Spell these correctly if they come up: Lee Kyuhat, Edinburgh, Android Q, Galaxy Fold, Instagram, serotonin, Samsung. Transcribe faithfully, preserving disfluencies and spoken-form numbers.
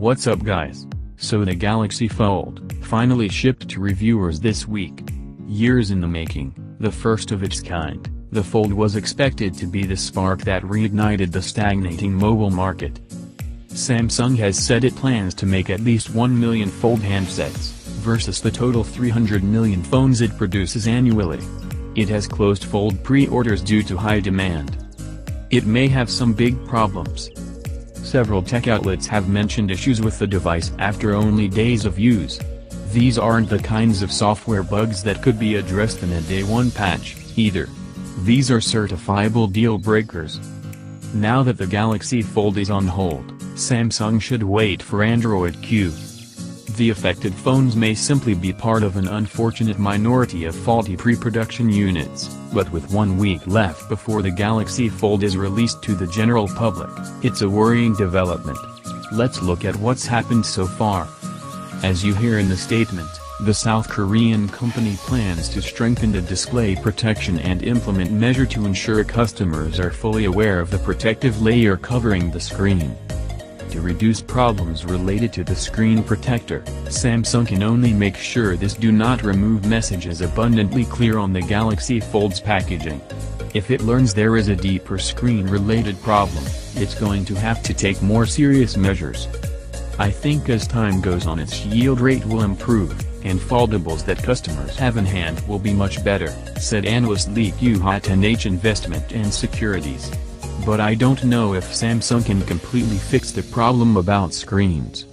What's up guys? So the Galaxy Fold finally shipped to reviewers this week. Years in the making, the first of its kind, the Fold was expected to be the spark that reignited the stagnating mobile market. Samsung has said it plans to make at least one million Fold handsets, versus the total three hundred million phones it produces annually. It has closed Fold pre-orders due to high demand. It may have some big problems. Several tech outlets have mentioned issues with the device after only days of use. These aren't the kinds of software bugs that could be addressed in a day one patch, either. These are certifiable deal breakers. Now that the Galaxy Fold is on hold, Samsung should wait for Android Q. The affected phones may simply be part of an unfortunate minority of faulty pre-production units, but with one week left before the Galaxy Fold is released to the general public, it's a worrying development. Let's look at what's happened so far. As you hear in the statement, the South Korean company plans to strengthen the display protection and implement measures to ensure customers are fully aware of the protective layer covering the screen. To reduce problems related to the screen protector, Samsung can only make sure this do not remove message is abundantly clear on the Galaxy Fold's packaging. If it learns there is a deeper screen-related problem, it's going to have to take more serious measures. I think as time goes on, its yield rate will improve, and foldables that customers have in hand will be much better, said analyst Lee Kyuhat in H Investment and Securities. But I don't know if Samsung can completely fix the problem about screens.